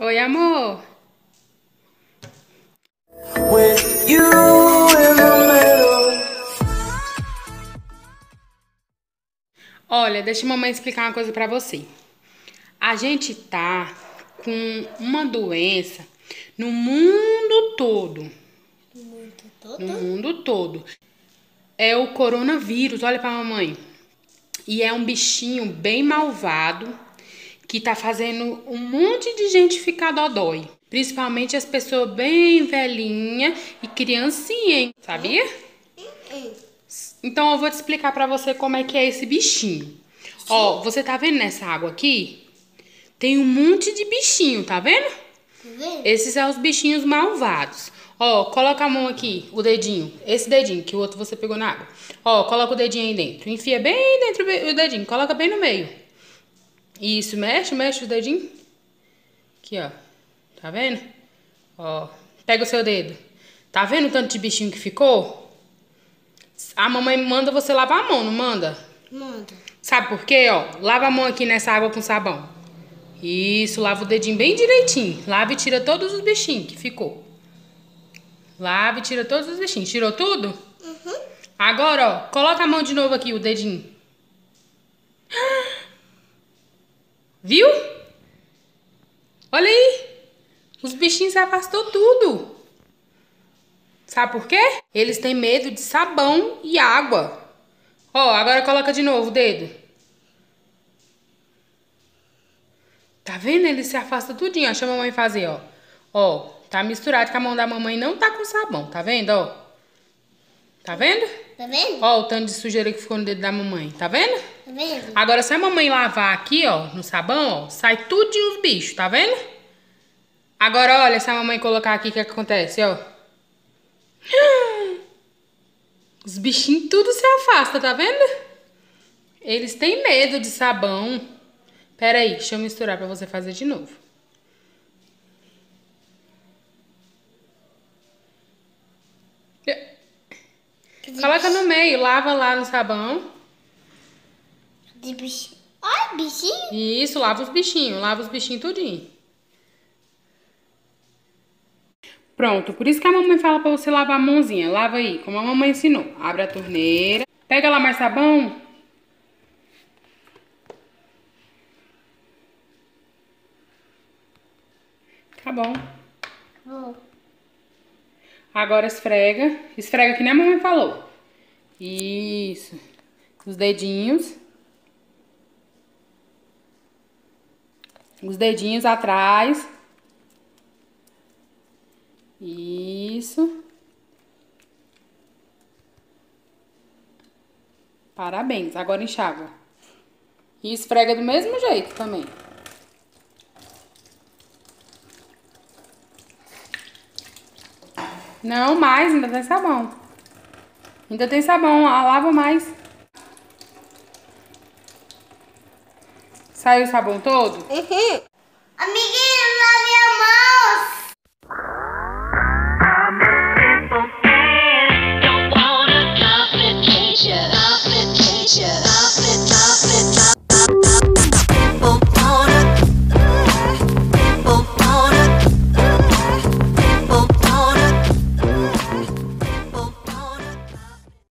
Oi, amor. Olha, deixa a mamãe explicar uma coisa pra você. A gente tá com uma doença no mundo todo. No mundo todo? No mundo todo. É o coronavírus, olha pra mamãe. E é um bichinho bem malvado que tá fazendo um monte de gente ficar dodói. Principalmente as pessoas bem velhinhas e criancinha, hein? Sabia? Então eu vou te explicar pra você como é que é esse bichinho. Sim. Ó, você tá vendo nessa água aqui? Tem um monte de bichinho, tá vendo? Sim. Esses são os bichinhos malvados. Ó, coloca a mão aqui, o dedinho. Esse dedinho, que o outro você pegou na água. Ó, coloca o dedinho aí dentro. Enfia bem dentro o dedinho, coloca bem no meio. Isso, mexe, mexe o dedinho. Aqui, ó. Tá vendo? Ó, pega o seu dedo. Tá vendo o tanto de bichinho que ficou? A mamãe manda você lavar a mão, não manda? Manda. Sabe por quê, ó? Lava a mão aqui nessa água com sabão. Isso, lava o dedinho bem direitinho. Lava e tira todos os bichinhos que ficou. Lava e tira todos os bichinhos. Tirou tudo? Uhum. Agora, ó, coloca a mão de novo aqui, o dedinho. Viu? Olha aí. Os bichinhos se afastou tudo. Sabe por quê? Eles têm medo de sabão e água. Ó, agora coloca de novo o dedo. Tá vendo? Ele se afasta tudinho. Ó, deixa a mamãe fazer, ó. Ó, tá misturado, que a mão da mamãe não tá com sabão. Tá vendo, ó? Tá vendo? Tá vendo? Ó, o tanto de sujeira que ficou no dedo da mamãe. Tá vendo? Tá vendo? Agora, se a mamãe lavar aqui, ó, no sabão, ó, sai tudinho os bichos. Tá vendo? Agora, olha, se a mamãe colocar aqui, o que acontece, ó? Os bichinhos tudo se afastam, tá vendo? Eles têm medo de sabão. Pera aí, deixa eu misturar pra você fazer de novo. Coloca no meio, lava lá no sabão. De bichinho. Olha, bichinho. Isso, lava os bichinhos tudinho. Pronto, por isso que a mamãe fala pra você lavar a mãozinha. Lava aí, como a mamãe ensinou. Abre a torneira. Pega lá mais sabão. Tá bom. Agora esfrega. Esfrega que nem a mamãe falou. Isso. Os dedinhos. Os dedinhos atrás. Isso. Parabéns. Agora enxágua. E esfrega do mesmo jeito também. Não mais, ainda tem sabão. Ainda tem sabão, lava mais. Saiu o sabão todo? Uhum. Amiguinho.